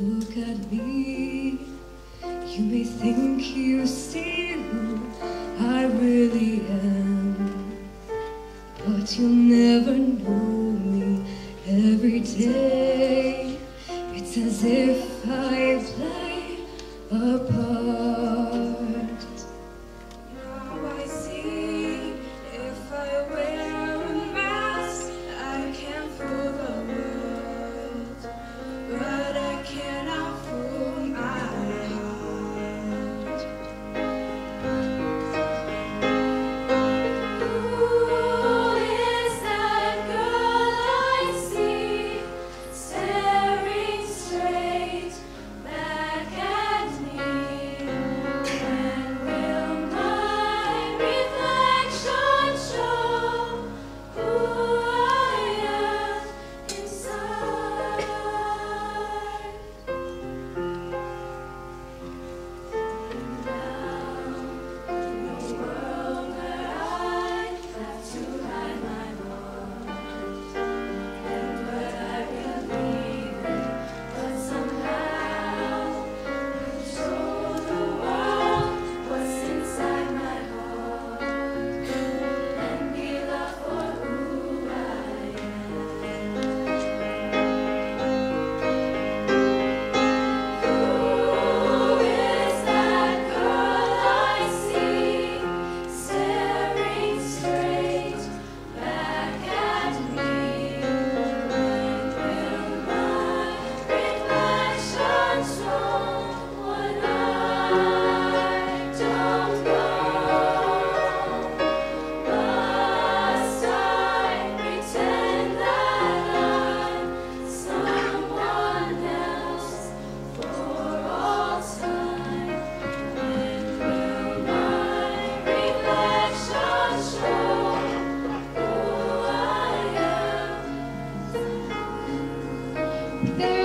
Look at me. You may think you see who I really am, but you'll never know me every day. It's as if I play a part. Now I see, if I wear a mask, I can fool the world, but I cannot fool my heart. Who is that girl I see, staring straight back at me? And will my reflection show who I am inside? There